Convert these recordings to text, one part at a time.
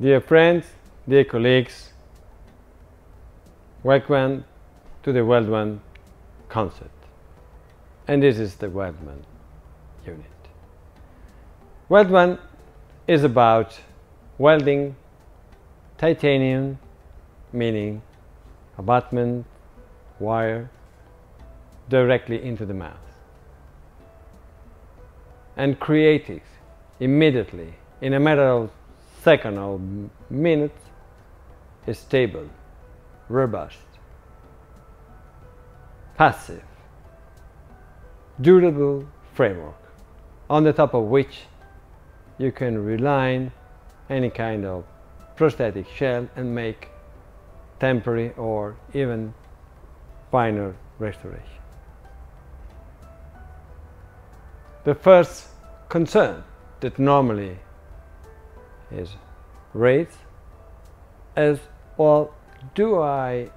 Dear friends, dear colleagues, welcome to the WeldOne concept. And this is the WeldOne unit. WeldOne is about welding titanium, meaning abutment, wire, directly into the mouth, and create it immediately, in a matter of seconds or minutes, is stable, robust, passive, durable framework, on the top of which you can realign any kind of prosthetic shell and make temporary or even final restoration. The first concern that normally is raised is, well, do I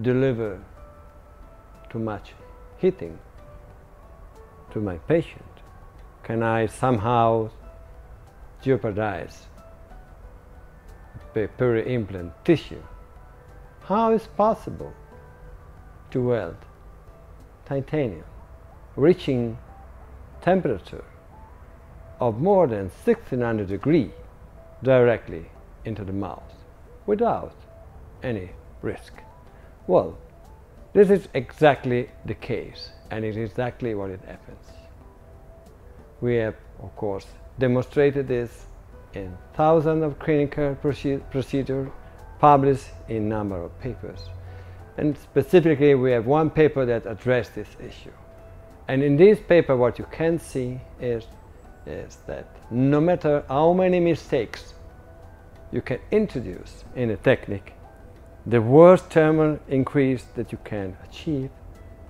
deliver too much heating to my patient? Can I somehow jeopardize the peri-implant tissue? How is possible to weld titanium reaching temperature of more than 1600 degrees directly into the mouth without any risk? Well, this is exactly the case, and it is exactly what it happens. We have, of course, demonstrated this in thousands of clinical procedures, published in a number of papers, and specifically we have one paper that addressed this issue. And in this paper what you can see is that no matter how many mistakes you can introduce in a technique, the worst thermal increase that you can achieve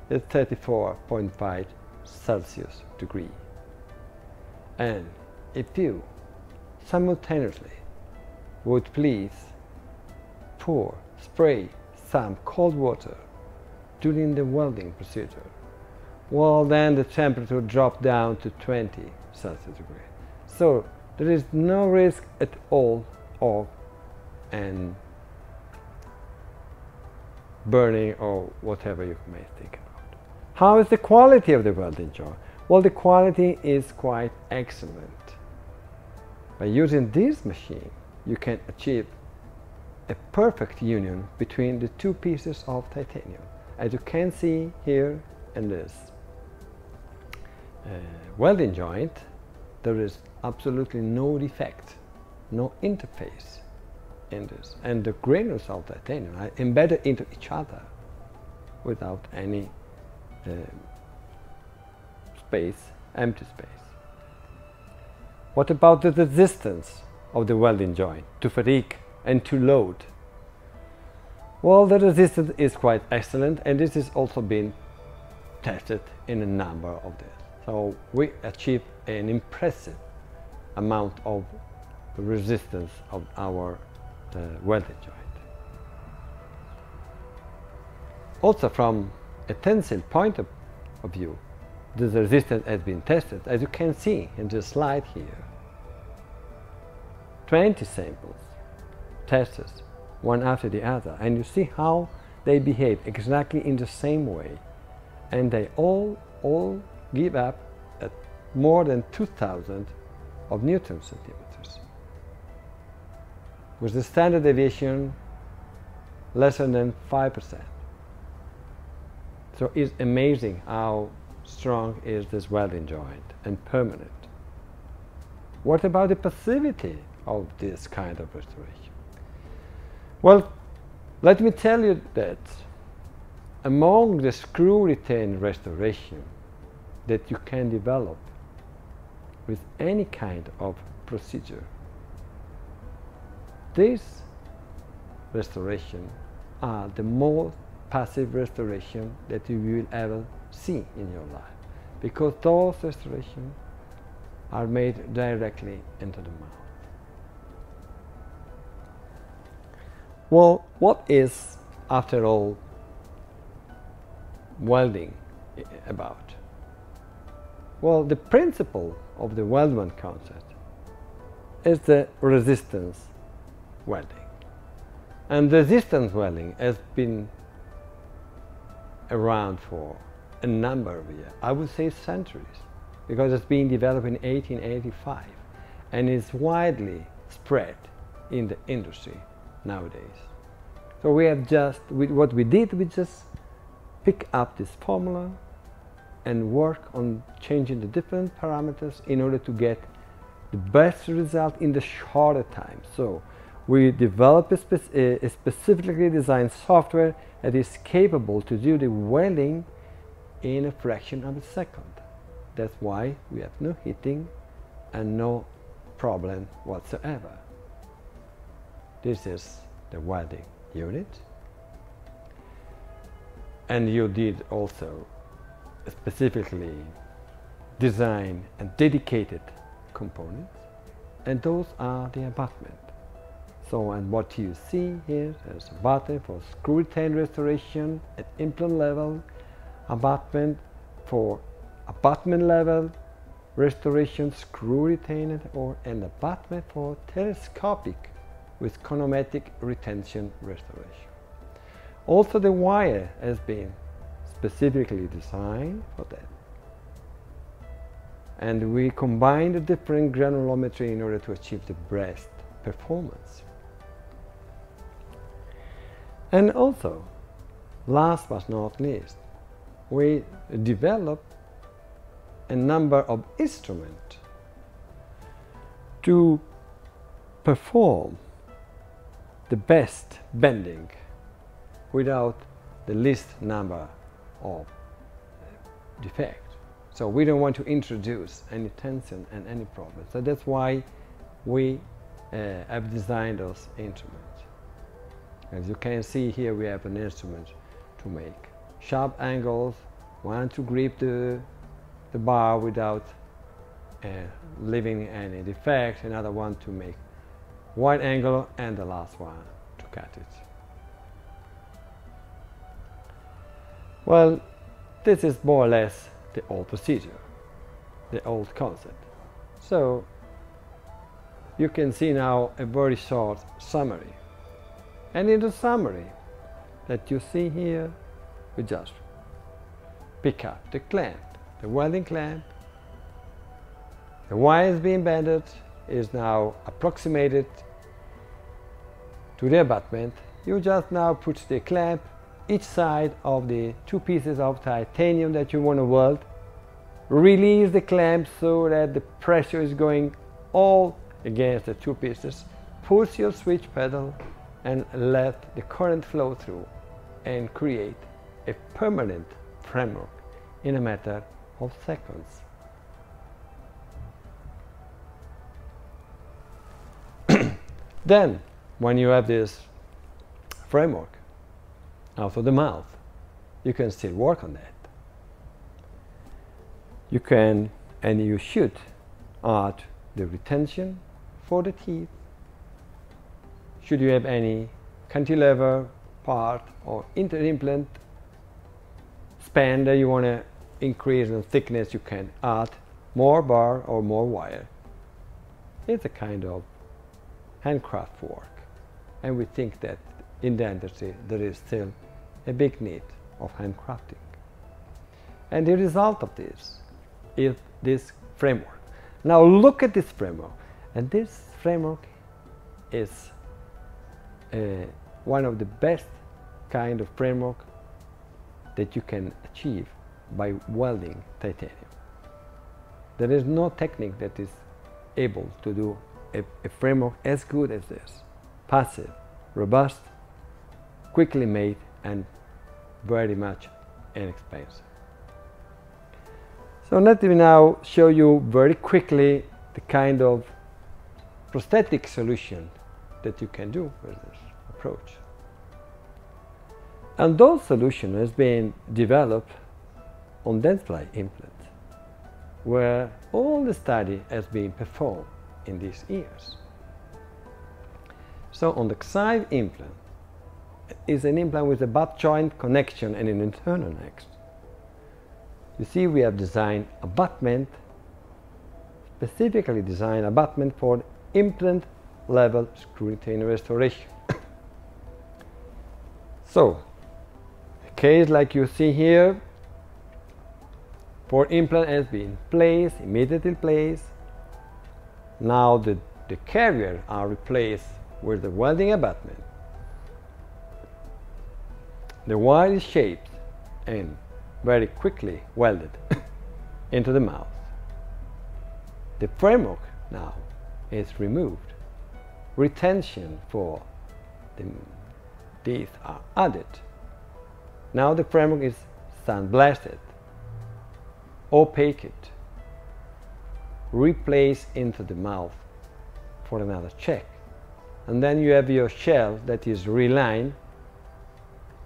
is 34.5 Celsius degree. And if you simultaneously would please pour, spray some cold water during the welding procedure, well, then the temperature dropped down to 20 Celsius degrees. So there is no risk at all of an burning or whatever you may think about. How is the quality of the welding job? Well, the quality is quite excellent. By using this machine, you can achieve a perfect union between the two pieces of titanium, as you can see here in this welding joint. There is absolutely no defect, no interface in this, and the granules of titanium are embedded into each other without any space, empty space. What about the resistance of the welding joint to fatigue and to load? Well, the resistance is quite excellent, and this is also been tested in a number of this. So we achieve an impressive amount of resistance of our welding joint. Also, from a tensile point of view, this resistance has been tested, as you can see in the slide here. 20 samples tested, one after the other, and you see how they behave exactly in the same way, and they all give up at more than 2000 of Newton centimeters, with the standard deviation less than 5%. So it's amazing how strong is this welding joint and permanent. What about the passivity of this kind of restoration? Well, let me tell you that among the screw retained restoration that you can develop with any kind of procedure, this restoration are the most passive restoration that you will ever see in your life, because those restorations are made directly into the mouth. Well, what is, after all, welding about? Well, the principle of the WeldOne concept is the resistance welding. And resistance welding has been around for a number of years, I would say centuries, because it's been developed in 1885 and is widely spread in the industry nowadays. So we have just, what we did, we just pick up this formula and work on changing the different parameters in order to get the best result in the shorter time. So we develop a specifically designed software that is capable to do the welding in a fraction of a second. That's why we have no hitting and no problem whatsoever. This is the welding unit. And you did also specifically designed and dedicated components, and those are the abutment. So, and what you see here, there's a button for screw retain restoration at implant level, abutment for abutment level restoration, screw retained, or an abutment for telescopic with conometric retention restoration. Also, the wire has been specifically designed for that. And we combine the different granulometry in order to achieve the best performance. And also, last but not least, we develop a number of instruments to perform the best bending without the least number of defects. So we don't want to introduce any tension and any problem. So that's why we have designed those instruments. As you can see here, we have an instrument to make sharp angles, one to grip the bar without leaving any defect, another one to make wide angle, and the last one to cut it. Well, this is more or less the old procedure, the old concept. So you can see now a very short summary, and in the summary that you see here, we just pick up the clamp, the welding clamp. The wire is being bended, is now approximated to the abutment. You just now put the clamp each side of the two pieces of titanium that you want to weld, release the clamp so that the pressure is going all against the two pieces, push your switch pedal and let the current flow through and create a permanent framework in a matter of seconds. Then, when you have this framework out of the mouth, you can still work on that. You can, and you should, add the retention for the teeth. Should you have any cantilever part or inter-implant span that you want to increase in thickness, you can add more bar or more wire. It's a kind of handcraft work, and we think that in the industry there is still a big need of handcrafting. And the result of this is this framework. Now look at this framework, and this framework is one of the best kind of framework that you can achieve by welding titanium. There is no technique that is able to do a framework as good as this, passive, robust, quickly made, and very much inexpensive. So let me now show you very quickly the kind of prosthetic solution that you can do with this approach. And those solution has been developed on Dentsply implant, where all the study has been performed in these years. So on the Xive implant, is an implant with a butt joint connection and an internal axis. You see, we have designed abutment, specifically designed abutment for implant level screw retain restoration. So, a case like you see here, 4 implant has been placed, immediately placed. Now the carrier are replaced with the welding abutment. The wire is shaped and very quickly welded into the mouth. The framework now is removed. Retention for the teeth are added. Now the framework is sandblasted, opaqued, replaced into the mouth for another check. And then you have your shell that is relined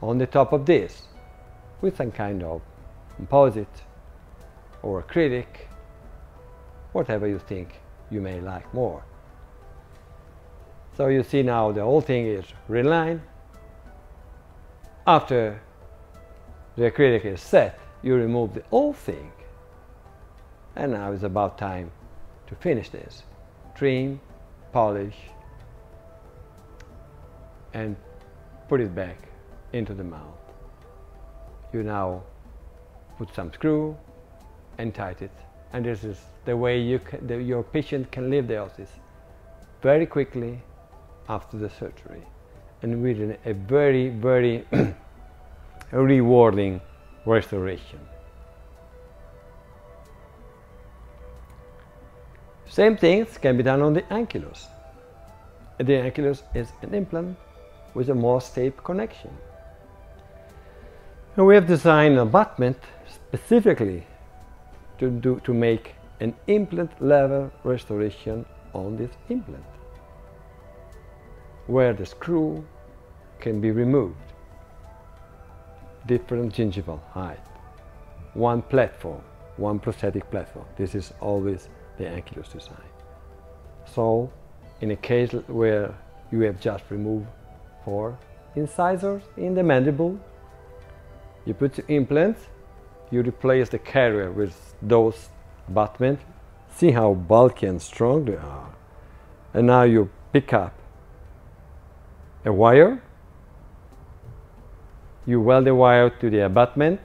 on the top of this with some kind of composite or acrylic, whatever you think you may like more. So you see now the whole thing is relined. After the acrylic is set, you remove the whole thing, and now it's about time to finish this. Trim, polish, and put it back into the mouth. You now put some screw and tighten it, and this is the way your patient can leave the office very quickly after the surgery, and with a very, very rewarding restoration. Same things can be done on the Ankylos. The Ankylos is an implant with a Morse tape connection. And we have designed an abutment specifically to make an implant level restoration on this implant, where the screw can be removed, different gingival height, one platform, one prosthetic platform. This is always the Ankylos design. So in a case where you have just removed 4 incisors in the mandible, you put the implants, you replace the carrier with those abutments. See how bulky and strong they are. And now you pick up a wire, you weld the wire to the abutment.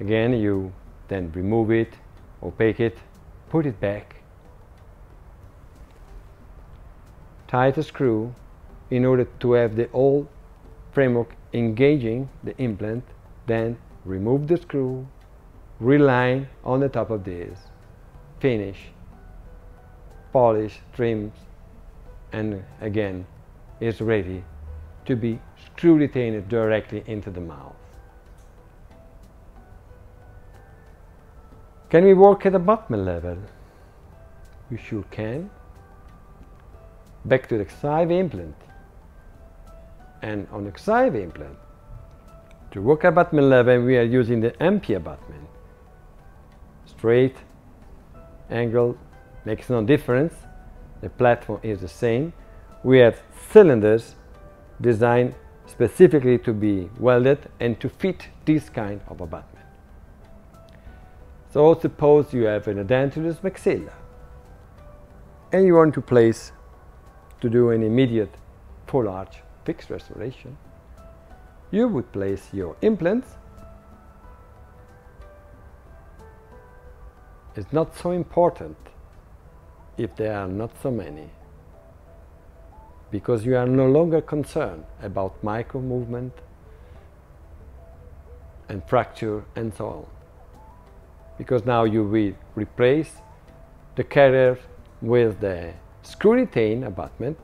Again, you then remove it, opaque it, put it back, tie the screw in order to have the whole framework engaging the implant, then remove the screw, reline on the top of this, finish, polish, trim, and again is ready to be screw retained directly into the mouth. Can we work at abutment level? We sure can. Back to the Xive implant. And on the Xive implant, to work abutment level, we are using the MP abutment. Straight, angle, makes no difference. The platform is the same. We have cylinders designed specifically to be welded and to fit this kind of abutment. So suppose you have an edentulous maxilla and you want to place to do an immediate full arch fixed restoration. You would place your implants. It's not so important if there are not so many, because you are no longer concerned about micro movement and fracture and so on, because now you will replace the carrier with the screw retain abutment,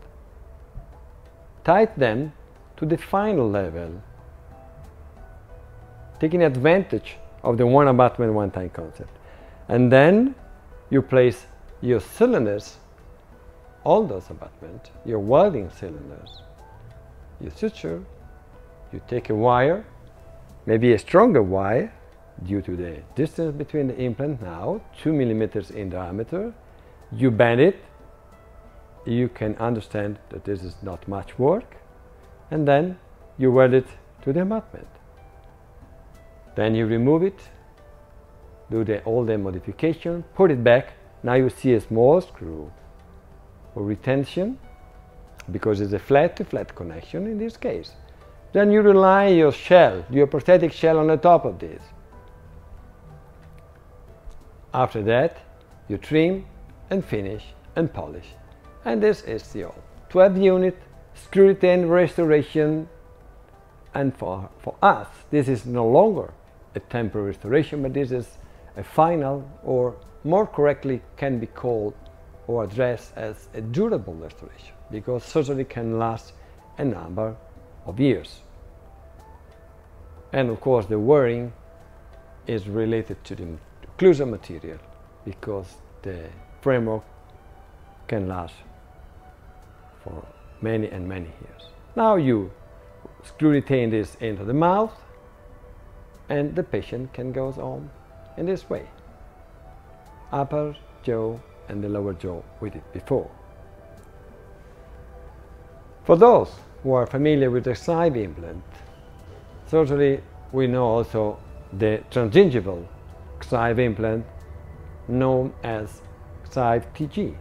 tight them to the final level, taking advantage of the one abutment, one time concept. And then you place your cylinders on those abutments, your welding cylinders, you suture, you take a wire, maybe a stronger wire, due to the distance between the implant now, 2 millimeters in diameter, you bend it, you can understand that this is not much work, and then you weld it to the abutment. Then you remove it, do all the modification, put it back, now you see a small screw, or retention, because it's a flat-to-flat connection in this case. Then you rely your shell, your prosthetic shell on the top of this. After that, you trim and finish and polish. And this is the all. 12 unit, screw it in, restoration. And for us, this is no longer a temporary restoration, but this is a final, or more correctly can be called or addressed as a durable restoration, because surgery can last a number of years. And of course the wearing is related to the occlusal material, because the framework can last for many and many years. Now you screw retain this into the mouth, and the patient can go on in this way, upper jaw and the lower jaw we did before. For those who are familiar with the Xive implant, certainly we know also the transgingival Xive implant known as Xive TG.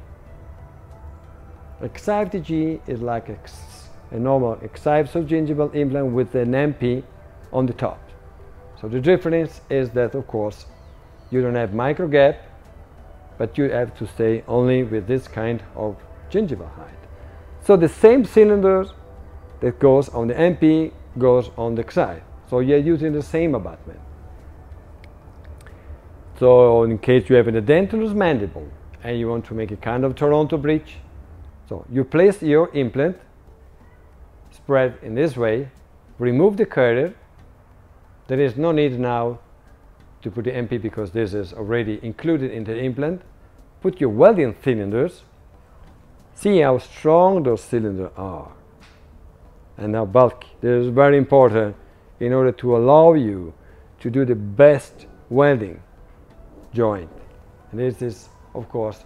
A Xive TG is like a normal Xive subgingival implant with an MP on the top. So the difference is that, of course, you don't have micro gap, but you have to stay only with this kind of gingival height. So the same cylinder that goes on the MP goes on the Xive. So you're using the same abutment. So in case you have an edentulous mandible and you want to make a kind of Toronto bridge, so you place your implant, spread in this way, remove the carrier. There is no need now to put the MP because this is already included in the implant. Put your welding cylinders. See how strong those cylinders are and how bulky. This is very important in order to allow you to do the best welding joint. And this is, of course,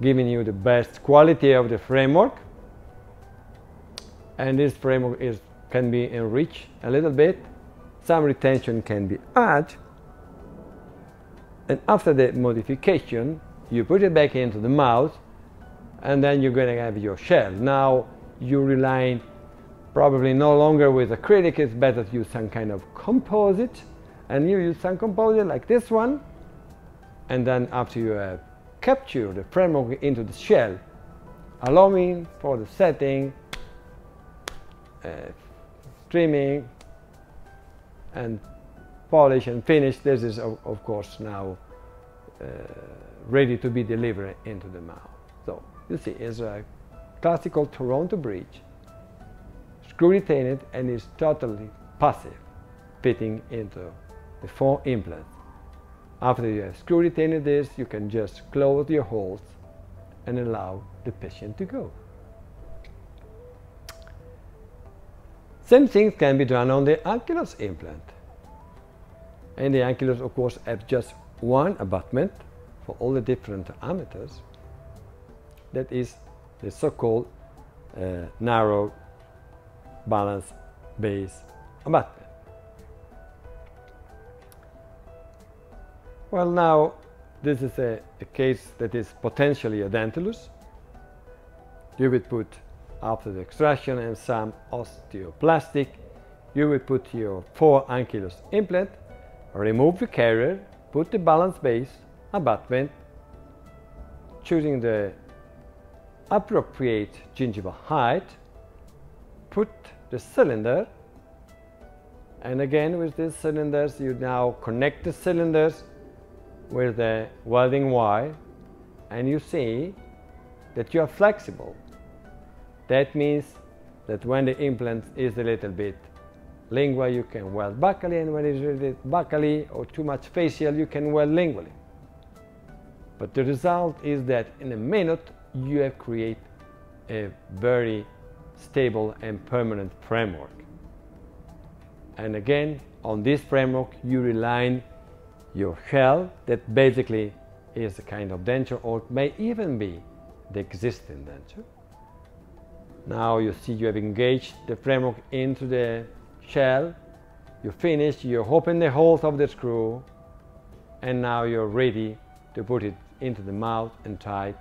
giving you the best quality of the framework. And this framework can be enriched a little bit. Some retention can be added, and after the modification you put it back into the mouth, and then you're going to have your shell. Now you're relying probably no longer with acrylic. It's better to use some kind of composite, and you use some composite like this one, and then after you have captured the framework into the shell, allowing for the setting, trimming and polish and finish, this is of course now ready to be delivered into the mouth. So you see, it's a classical Toronto bridge, screw retained, and is totally passive, fitting into the four implants. After you have screw retained this, you can just close your holes and allow the patient to go. Same things can be done on the Ankylos implant. And the Ankylos, of course, have just one abutment for all the different diameters. That is the so-called narrow balance base abutment. Well, now this is a case that is potentially a edentulous. You would put, after the extraction and some osteoplastic, you will put your four Ankylos implant, remove the carrier, put the balance base abutment, choosing the appropriate gingival height, put the cylinder, and again with these cylinders you now connect the cylinders with the welding wire, and you see that you are flexible. That means that when the implant is a little bit lingual, you can weld buccally, and when it's a little bit buccally or too much facial, you can weld lingually. But the result is that in a minute you have created a very stable and permanent framework. And again, on this framework you rely your shell, that basically is a kind of denture, or may even be the existing denture. Now you see you have engaged the framework into the shell, you finish, you open the holes of the screw, and now you're ready to put it into the mouth and tight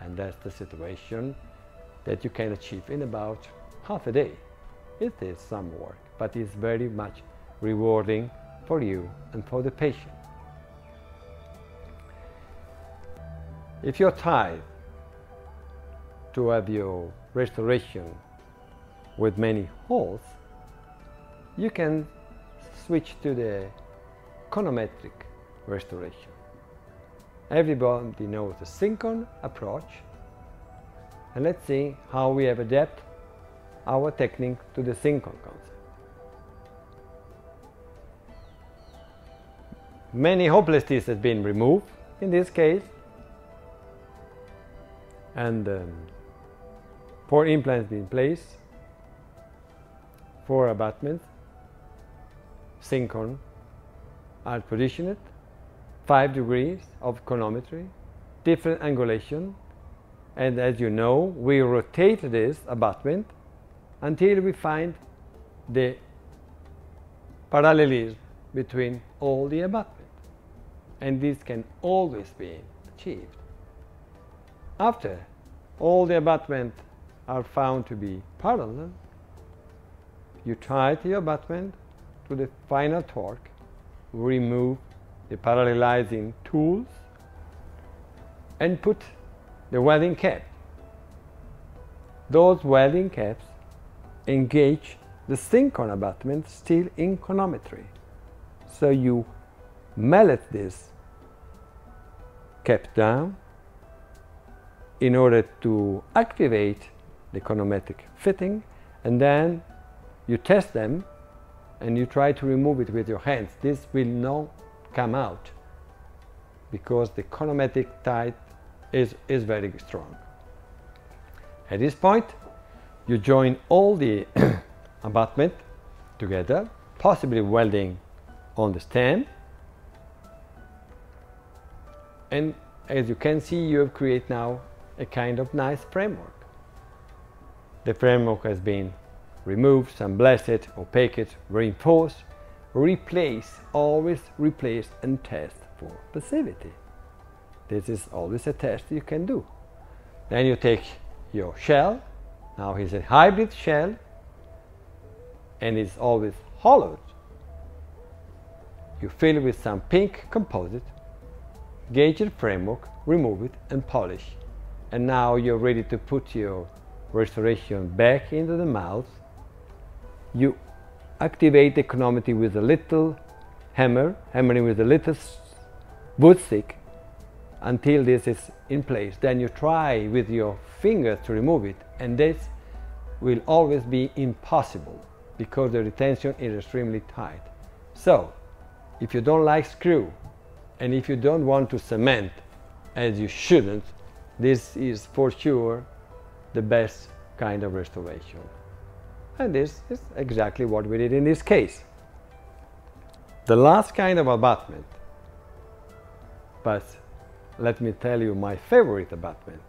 And that's the situation that you can achieve in about half a day. It is some work, but it's very much rewarding for you and for the patient. If you're tied to have your restoration with many holes, you can switch to the conometric restoration. Everybody knows the syncon approach, and let's see how we have adapted our technique to the syncon concept. Many hopeless teeth have been removed in this case, and 4 implants in place, 4 abutments, syncon are positioned, 5 degrees of conometry, different angulation, and as you know, we rotate this abutment until we find the parallelism between all the abutments, and this can always be achieved. After all the abutments are found to be parallel, you tie the abutment to the final torque, remove the parallelizing tools, and put the welding cap. Those welding caps engage the syncon abutment still in conometry. So you mallet this cap down in order to activate the conometric fitting, and then you test them and you try to remove it with your hands. This will not come out because the conometric tide is very strong. At this point, you join all the abutment together, possibly welding on the stand, and as you can see, you have created now a kind of nice framework. The framework has been removed, sandblasted, opaque, reinforced, replace, always replace and test for passivity. This is always a test you can do. Then you take your shell, now it's a hybrid shell and it's always hollowed. You fill it with some pink composite, gauge the framework, remove it and polish. And now you're ready to put your restoration back into the mouth. You activate the conometry with a little hammer, hammering with a little wood stick until this is in place. Then you try with your fingers to remove it, and this will always be impossible because the retention is extremely tight. So, if you don't like screw, and if you don't want to cement, as you shouldn't, this is for sure the best kind of restoration. And this is exactly what we did in this case. The last kind of abutment, but let me tell you my favorite abutment,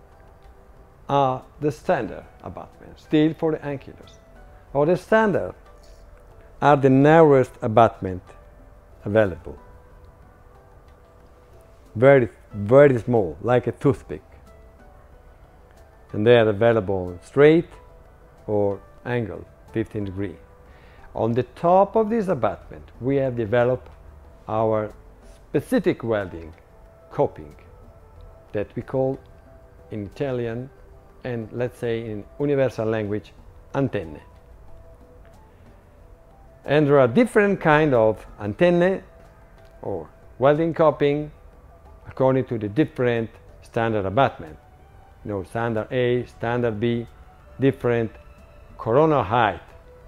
are the standard abutments, still for the Ankylos. Or the standard are the narrowest abutment available. Very, very small, like a toothpick. And they are available straight or angled, 15 degree. On the top of this abutment, we have developed our specific welding, coping, that we call in Italian and let's say in universal language, antennae. And there are different kind of antennae or welding coping according to the different standard abutment. You know, standard A, standard B, different coronal height.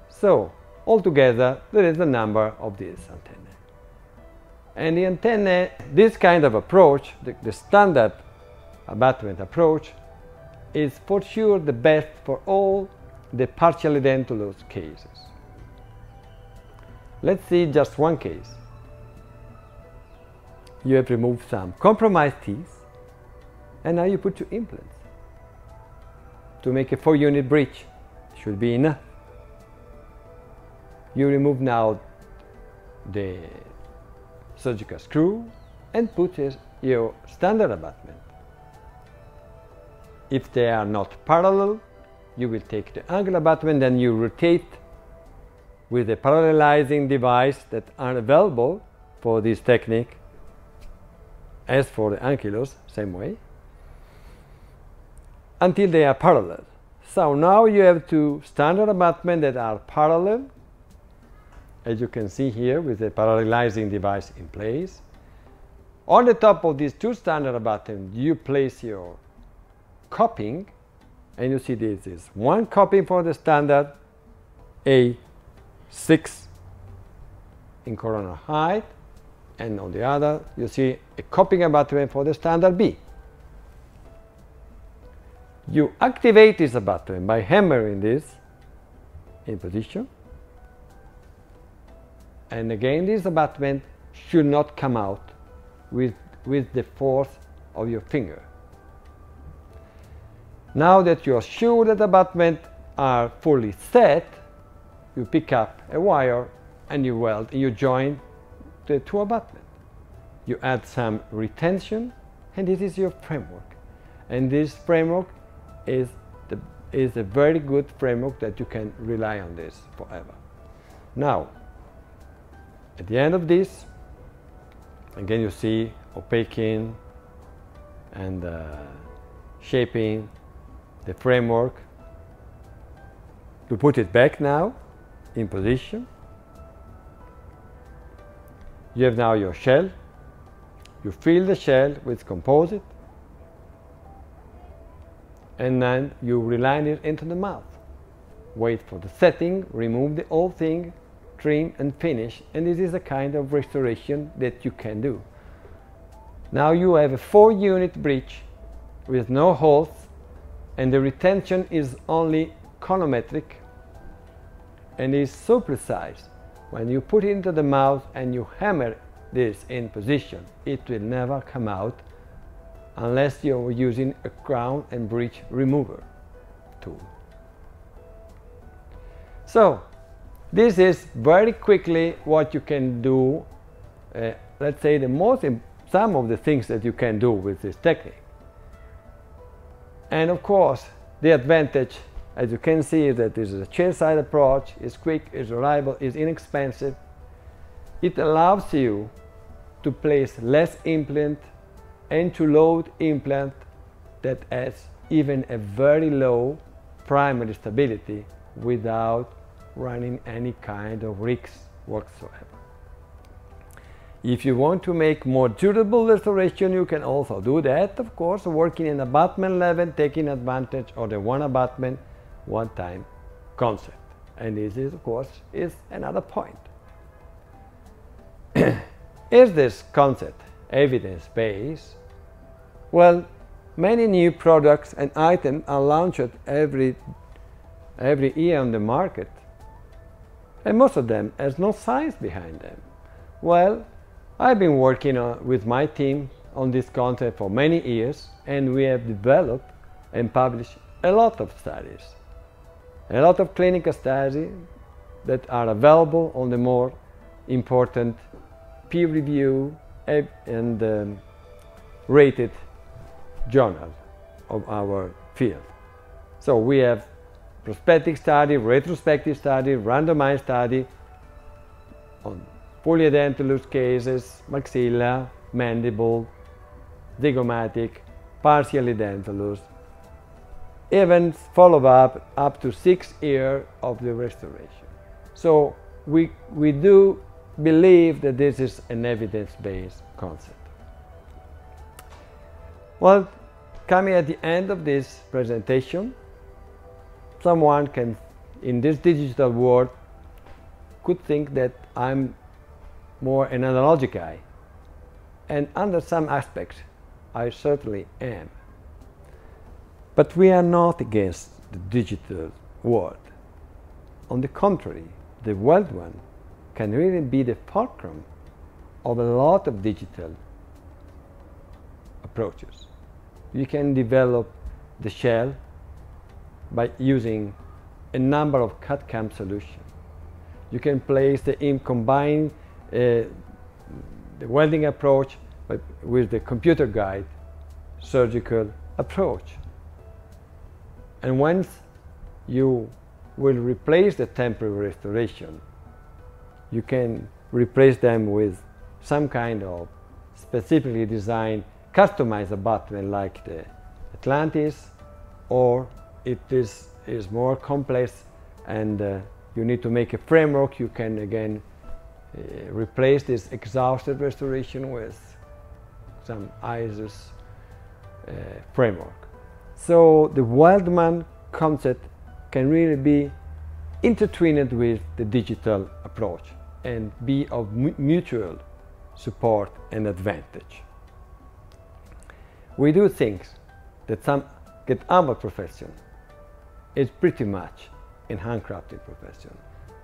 So, altogether, there is a number of these antennae. And the antennae, this kind of approach, the standard abutment approach, is for sure the best for all the partially dentulous cases. Let's see just one case. You have removed some compromised teeth, and now you put 2 implants. To make a 4-unit bridge should be enough. You remove now the surgical screw and put your standard abutment. If they are not parallel, you will take the angle abutment and you rotate with a parallelizing device that are available for this technique. As for the Ankylos, same way, until they are parallel. So now you have two standard abutments that are parallel, as you can see here, with a parallelizing device in place. On the top of these two standard abutments, you place your coping, and you see this is one coping for the standard A6 in coronal height, and on the other you see a coping abutment for the standard B. You activate this abutment by hammering this in position, and again this abutment should not come out with the force of your finger. Now that you are sure that the abutments are fully set, you pick up a wire and you weld and you join the two abutments. You add some retention, and this is your framework. And this framework is a very good framework that you can rely on this forever. Now, at the end of this, again you see opaquing and shaping the framework. You put it back now in position. You have now your shell. You fill the shell with composite, and then you reline it into the mouth. Wait for the setting, remove the whole thing, trim and finish, and this is a kind of restoration that you can do. Now you have a 4-unit bridge with no holes, and the retention is only conometric, and is so precise. When you put it into the mouth and you hammer this in position, it will never come out unless you're using a crown and bridge remover tool. So this is very quickly what you can do. Let's say some of the things that you can do with this technique. And of course the advantage, as you can see, is that this is a chair-side approach. It's quick, it's reliable, it's inexpensive. It allows you to place less implant and to load implant that has even a very low primary stability without running any kind of risks whatsoever. If you want to make more durable restoration, you can also do that, of course, working in abutment level, taking advantage of the one abutment, one time concept. And this is, of course, is another point. Is this concept evidence-based? Well, many new products and items are launched every year on the market, and most of them has no science behind them. Well, I've been working with my team on this concept for many years, and we have developed and published a lot of studies, a lot of clinical studies that are available on the more important peer review and rated journal of our field. So we have prospective study, retrospective study, randomized study on polydentulous cases, maxilla, mandible, zygomatic, partially dentulous, even follow-up up to 6 years of the restoration. So we do believe that this is an evidence-based concept. Well, coming at the end of this presentation, someone can, in this digital world, could think that I'm more an analog guy, and under some aspects I certainly am. But we are not against the digital world. On the contrary, the WeldOne can really be the fulcrum of a lot of digital approaches. You can develop the shell by using a number of CAD/CAM solutions. You can place combine the welding approach with the computer guide surgical approach. And once you will replace the temporary restoration, you can replace them with some kind of specifically designed, customized abutment like the Atlantis, or it is more complex and you need to make a framework. You can again replace this exhausted restoration with some ISIS framework. So the WeldOne concept can really be intertwined with the digital approach and be of mutual support and advantage. We do things that some that our profession is pretty much in handcrafting profession,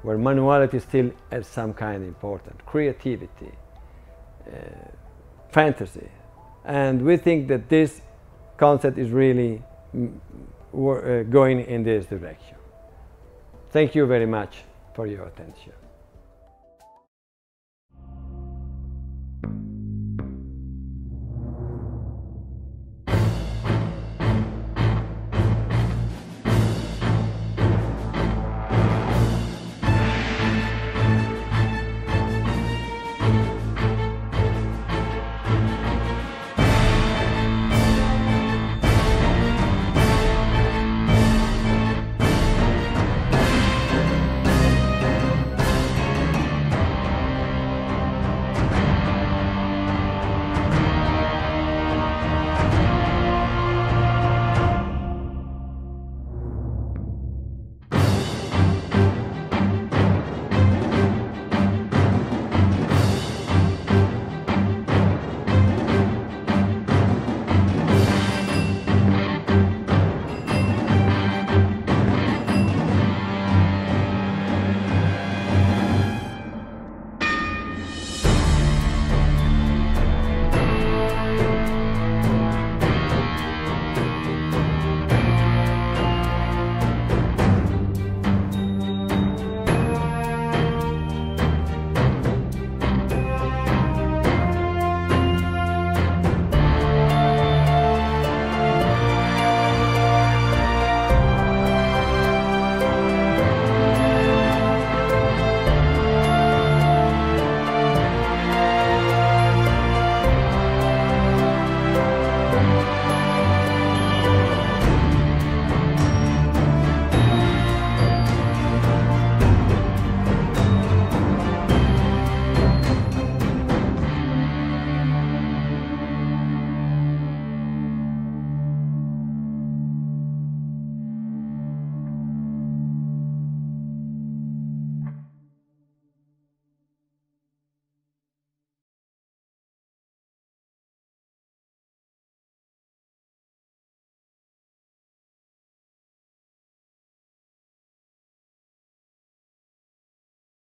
where manuality still has some kind of importance, creativity, fantasy, and we think that this concept is really going in this direction. Thank you very much for your attention.